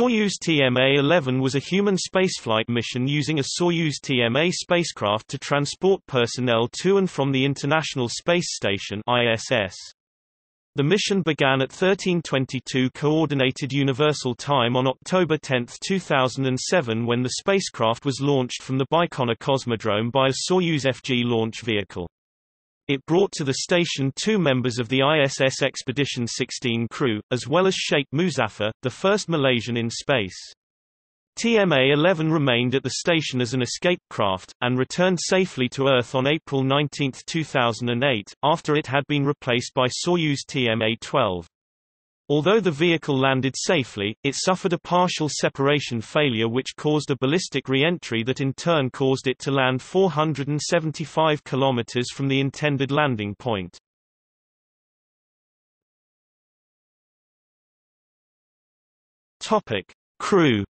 Soyuz TMA-11 was a human spaceflight mission using a Soyuz TMA spacecraft to transport personnel to and from the International Space Station (ISS). The mission began at 13:22 Coordinated Universal Time on October 10, 2007 when the spacecraft was launched from the Baikonur Cosmodrome by a Soyuz FG launch vehicle. It brought to the station two members of the ISS Expedition 16 crew, as well as Sheikh Muszaphar, the first Malaysian in space. TMA-11 remained at the station as an escape craft, and returned safely to Earth on April 19, 2008, after it had been replaced by Soyuz TMA-12. Although the vehicle landed safely, it suffered a partial separation failure which caused a ballistic re-entry that in turn caused it to land 475 kilometers from the intended landing point. Topic: Crew.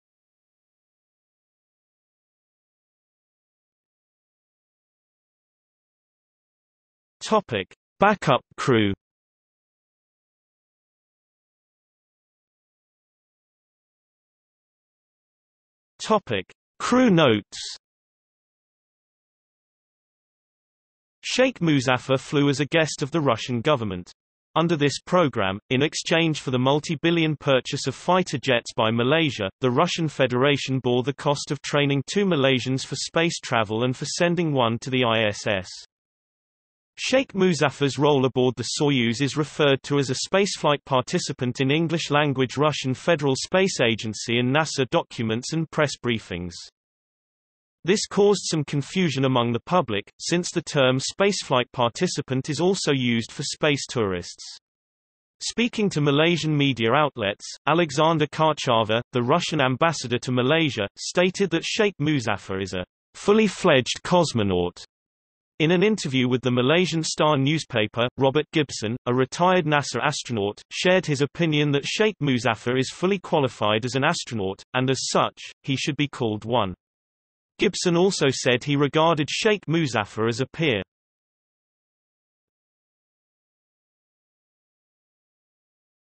Topic: Backup crew. Topic: Crew notes. Sheikh Muszaphar flew as a guest of the Russian government. Under this program, in exchange for the multi-billion purchase of fighter jets by Malaysia, the Russian Federation bore the cost of training two Malaysians for space travel and for sending one to the ISS. Sheikh Muzaffar's role aboard the Soyuz is referred to as a spaceflight participant in English-language Russian Federal Space Agency and NASA documents and press briefings. This caused some confusion among the public, since the term spaceflight participant is also used for space tourists. Speaking to Malaysian media outlets, Alexander Karchava, the Russian ambassador to Malaysia, stated that Sheikh Muszaphar is a fully-fledged cosmonaut. In an interview with the Malaysian Star newspaper, Robert Gibson, a retired NASA astronaut, shared his opinion that Sheikh Muszaphar is fully qualified as an astronaut, and as such, he should be called one. Gibson also said he regarded Sheikh Muszaphar as a peer.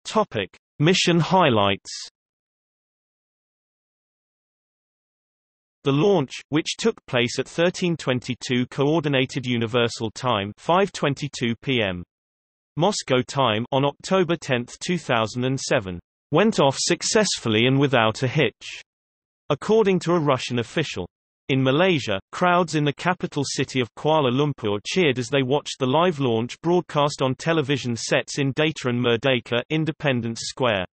Topic: Mission highlights. The launch, which took place at 13:22 Coordinated Universal Time (5:22 p.m. Moscow time) on October 10, 2007, went off successfully and without a hitch, according to a Russian official. In Malaysia, crowds in the capital city of Kuala Lumpur cheered as they watched the live launch broadcast on television sets in Dataran Merdeka, Independence Square.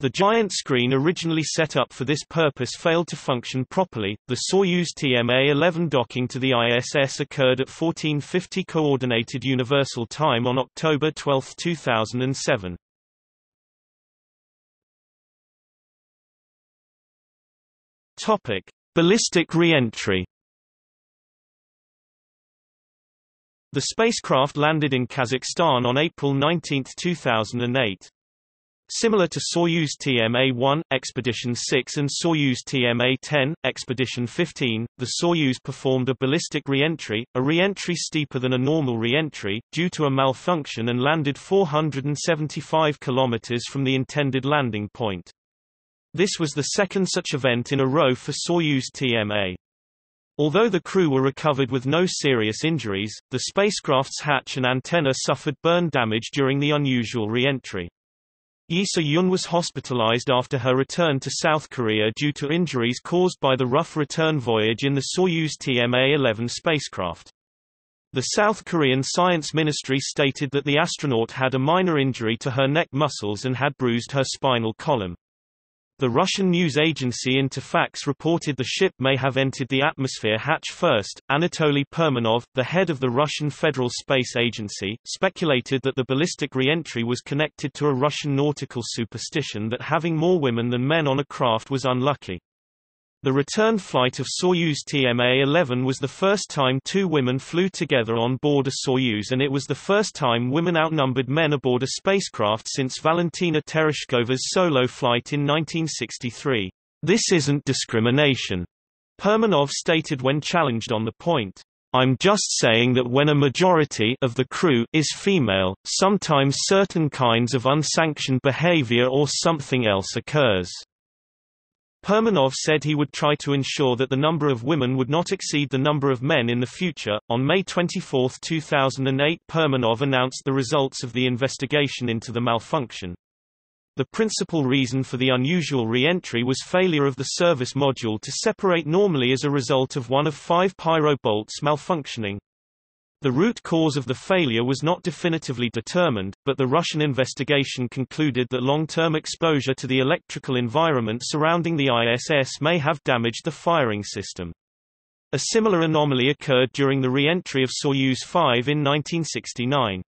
The giant screen originally set up for this purpose failed to function properly. The Soyuz TMA-11 docking to the ISS occurred at 14:50 Coordinated Universal Time on October 12, 2007. Topic: Ballistic re-entry. The spacecraft landed in Kazakhstan on April 19, 2008. Similar to Soyuz TMA-1, Expedition 6 and Soyuz TMA-10, Expedition 15, the Soyuz performed a ballistic re-entry, a re-entry steeper than a normal re-entry, due to a malfunction and landed 475 km from the intended landing point. This was the second such event in a row for Soyuz TMA. Although the crew were recovered with no serious injuries, the spacecraft's hatch and antenna suffered burn damage during the unusual re-entry. Yi So-yeon was hospitalized after her return to South Korea due to injuries caused by the rough return voyage in the Soyuz TMA-11 spacecraft. The South Korean Science Ministry stated that the astronaut had a minor injury to her neck muscles and had bruised her spinal column. The Russian news agency Interfax reported the ship may have entered the atmosphere hatch first. Anatoly Perminov, the head of the Russian Federal Space Agency, speculated that the ballistic re-entry was connected to a Russian nautical superstition that having more women than men on a craft was unlucky. The return flight of Soyuz TMA-11 was the first time two women flew together on board a Soyuz, and it was the first time women outnumbered men aboard a spacecraft since Valentina Tereshkova's solo flight in 1963. "This isn't discrimination," Perminov stated when challenged on the point. "I'm just saying that when a majority of the crew is female, sometimes certain kinds of unsanctioned behavior or something else occurs." Perminov said he would try to ensure that the number of women would not exceed the number of men in the future. On May 24, 2008, Perminov announced the results of the investigation into the malfunction. The principal reason for the unusual re-entry was failure of the service module to separate normally as a result of one of 5 pyro bolts malfunctioning. The root cause of the failure was not definitively determined, but the Russian investigation concluded that long-term exposure to the electrical environment surrounding the ISS may have damaged the firing system. A similar anomaly occurred during the re-entry of Soyuz 5 in 1969.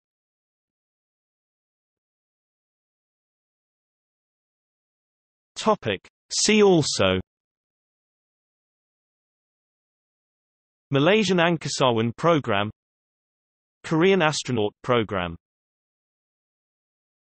See also: Malaysian Angkasawan program, Korean Astronaut Program.